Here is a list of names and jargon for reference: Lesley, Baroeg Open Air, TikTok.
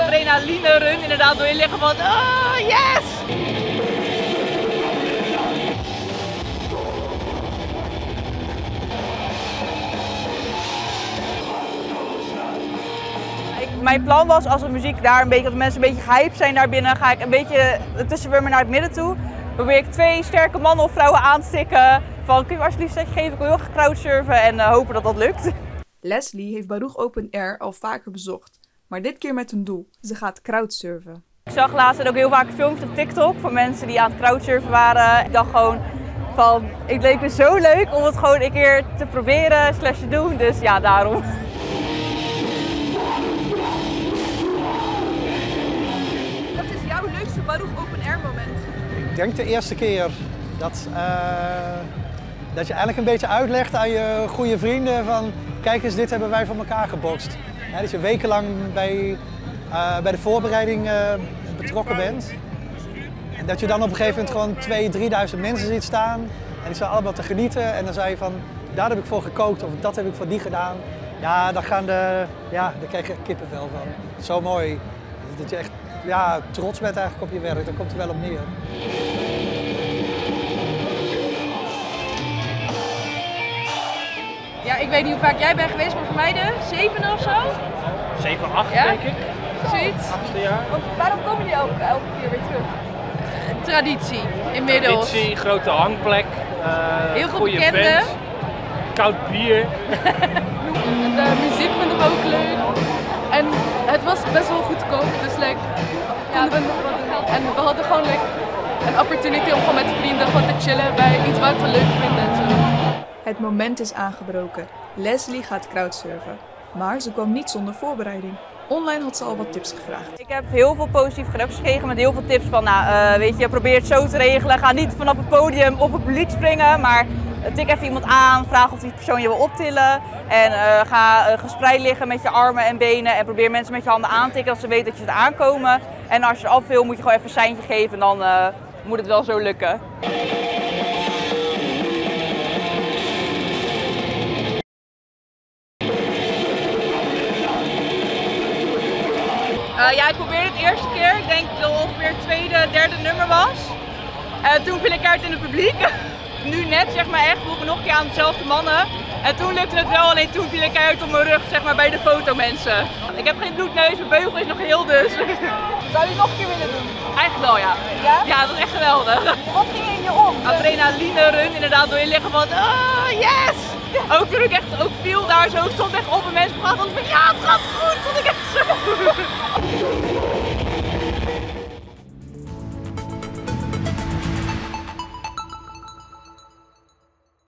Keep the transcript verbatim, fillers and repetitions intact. adrenaline run inderdaad door je lichaam van oh yes! Ik, mijn plan was als de muziek daar een beetje, als mensen een beetje gehyped zijn daarbinnen, ga ik een beetje tussenwurmen naar het midden toe. Probeer ik twee sterke mannen of vrouwen aan te stikken van kun je me alsjeblieft een setje geven, ik wil heel graag crowdsurfen en uh, hopen dat dat lukt. Leslie heeft Baroeg Open Air al vaker bezocht, maar dit keer met een doel. Ze gaat crowdsurfen. Ik zag laatst ook heel vaak filmpjes op TikTok van mensen die aan het crowdsurfen waren. Ik dacht gewoon van, het leek me zo leuk om het gewoon een keer te proberen slash te doen, dus ja, daarom. Wat is jouw leukste Baroeg Open Air moment? Ik denk de eerste keer dat, uh, dat je eigenlijk een beetje uitlegt aan je goede vrienden van kijk eens, dit hebben wij voor elkaar gebokst. Ja, dat je wekenlang bij, uh, bij de voorbereiding uh, betrokken bent. En dat je dan op een gegeven moment gewoon twee, drieduizend mensen ziet staan. En die staan allemaal te genieten. En dan zei je van, daar heb ik voor gekookt of dat heb ik voor die gedaan. Ja, daar, gaan de, ja, daar krijg je kippenvel van. Zo mooi. Dat je echt ja, trots bent eigenlijk op je werk. Daar komt het wel op neer. Ja, ik weet niet hoe vaak jij bent geweest, maar voor mij de zevende of zo? Zeven, acht ja? Denk ik. Zoiets. Achtste jaar. Waarom komen jullie elke, elke keer weer terug? Uh, traditie, inmiddels. Traditie, grote hangplek. Uh, Heel veel bekenden. Band, koud bier. De muziek vind ik ook leuk. En het was best wel goedkoop, dus like, ja, we, en we hadden gewoon like, een opportunity om gewoon met vrienden gewoon te chillen bij iets wat we leuk vinden. Het moment is aangebroken. Leslie gaat crowdsurfen. Maar ze kwam niet zonder voorbereiding. Online had ze al wat tips gevraagd. Ik heb heel veel positieve reacties gekregen met heel veel tips van, nou, uh, weet je, probeer het zo te regelen. Ga niet vanaf het podium op het publiek springen, maar tik even iemand aan. Vraag of die persoon je wil optillen. En uh, ga uh, gespreid liggen met je armen en benen. En probeer mensen met je handen aan te tikken, dat ze weten dat je er aankomen. En als je eraf wil, moet je gewoon even een seintje geven en dan uh, moet het wel zo lukken. Uh, ja, ik probeerde het eerste keer. Ik denk dat het ongeveer het tweede, derde nummer was. En toen viel ik uit in het publiek. Nu net, zeg maar echt, vroeg ik nog een keer aan dezelfde mannen. En toen lukte het wel, alleen toen viel ik uit op mijn rug, zeg maar, bij de fotomensen. Ik heb geen bloedneus, mijn beugel is nog heel dus. Zou je het nog een keer willen doen? Eigenlijk wel, ja. Ja? Ja, dat is echt geweldig. Wat ging in je om? Adrenaline run, inderdaad, door je lichaam van, oh yes! Ook toen ik echt ook viel daar zo, stond echt op en mensen praten van, ja, het gaat goed! Stond ik echt zo.